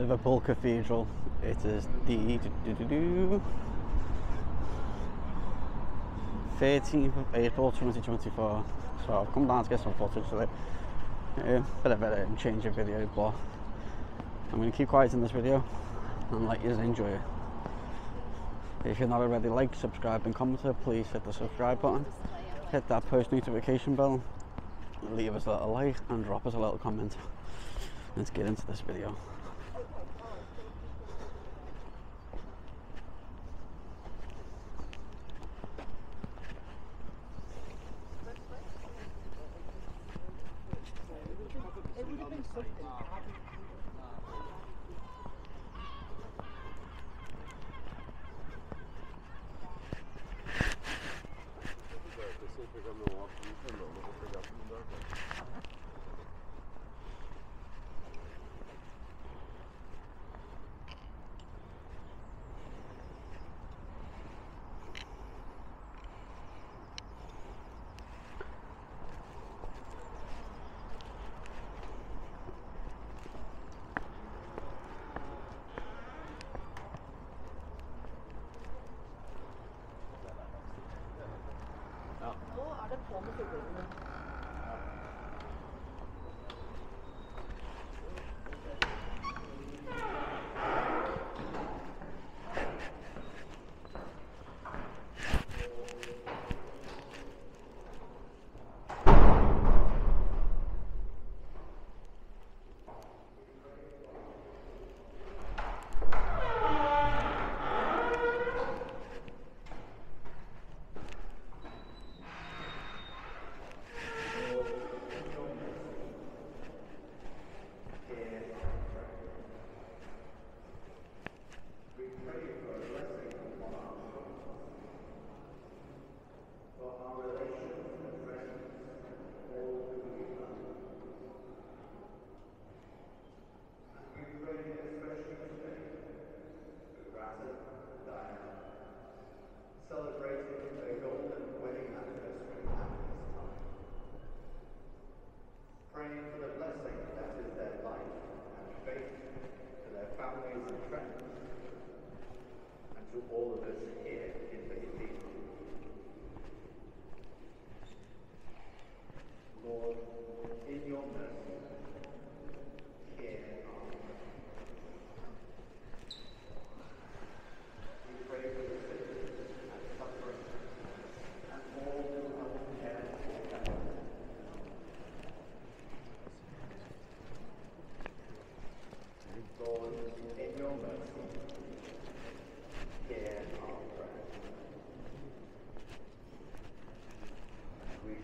Liverpool Cathedral. It is the 13th of April 2024. So I've come down to get some footage of it. But I better change the video, but I'm going to keep quiet in this video and let you enjoy it. If you're not already, like, subscribe and comment, please hit the subscribe button, hit that post notification bell, leave us a little like and drop us a little comment. Let's get into this video.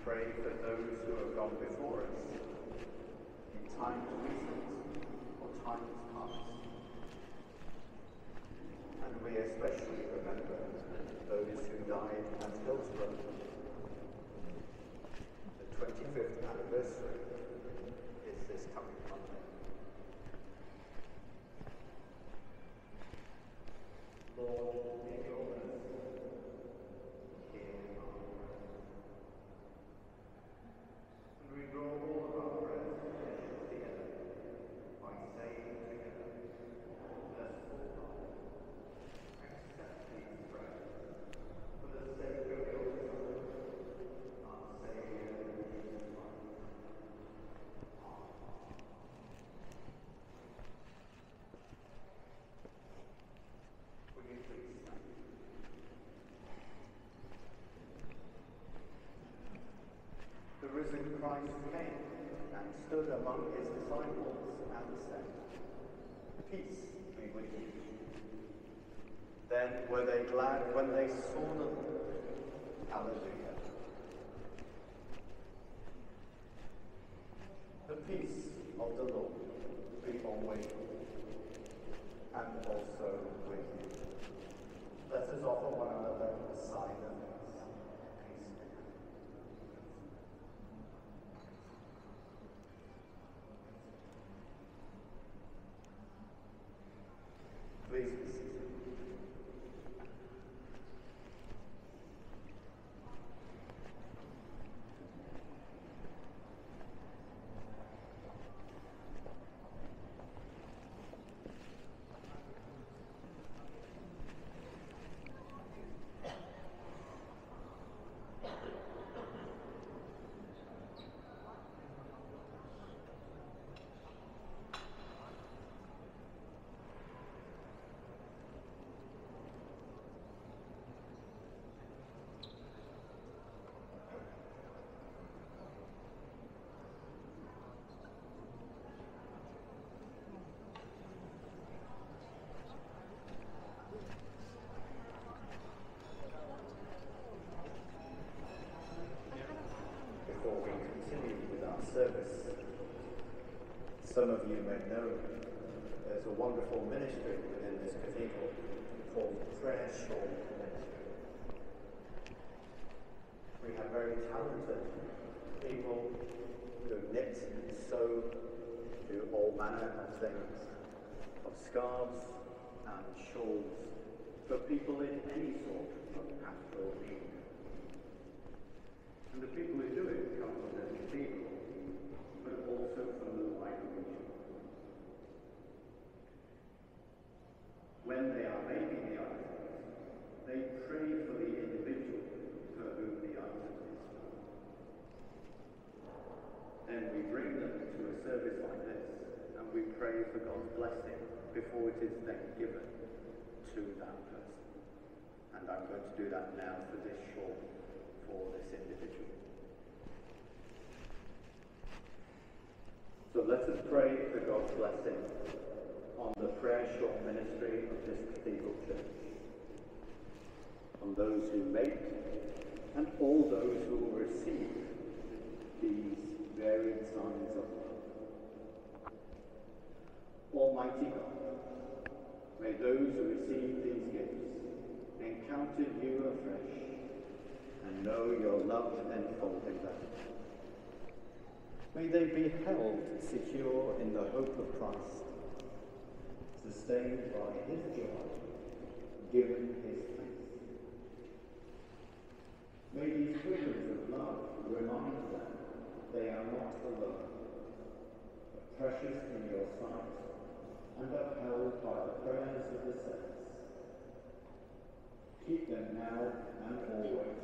Christ came and stood among his disciples and said, "Peace be with you." Then were they glad when they saw them. Hallelujah. The peace of the Lord be always and also with you. Let us offer one another a sign of service. Some of you may know there's a wonderful ministry within this cathedral called Prayer Shawl Ministry. We have very talented people who knit and sew, do all manner of things, of scarves and shawls for people in any sort of pastoral need. And the people who do it come from the cathedral, but also from the wider region. When they are making the items, they pray for the individual for whom the item is done. Then we bring them to a service like this, and we pray for God's blessing before it is then given to that person. And I'm going to do that now for this short. For this individual. So let us pray for God's blessing on the Prayer Shawl Ministry of this cathedral church, on those who make and all those who will receive these varied signs of love. Almighty God, may those who receive these gifts encounter you afresh and know your love enfolding them. May they be held secure in the hope of Christ, sustained by his joy, given his faith. May these children of love remind them they are not alone, but precious in your sight and upheld by the prayers of the saints. Keep them now and always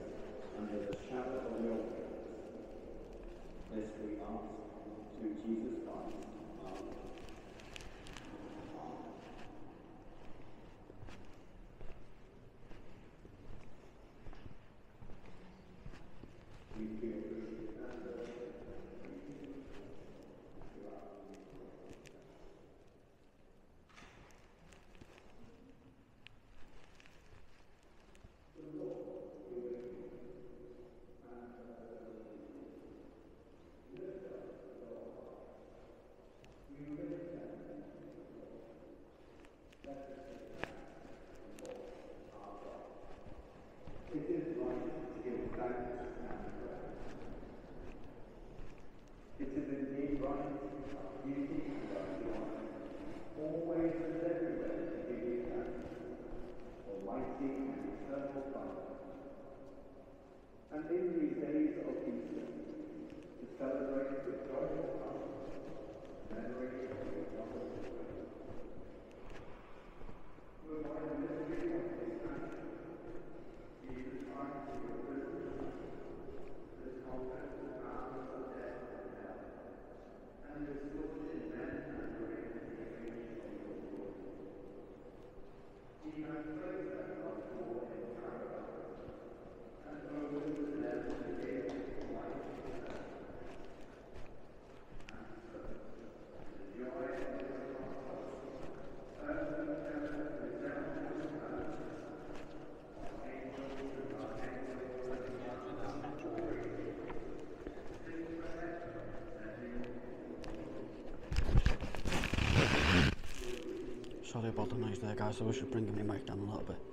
under the shadow of your wings. This we ask through Jesus Christ, our Lord. Amen. We give Sorry about the noise there, guys, I wish you'd bring me mic down a little bit.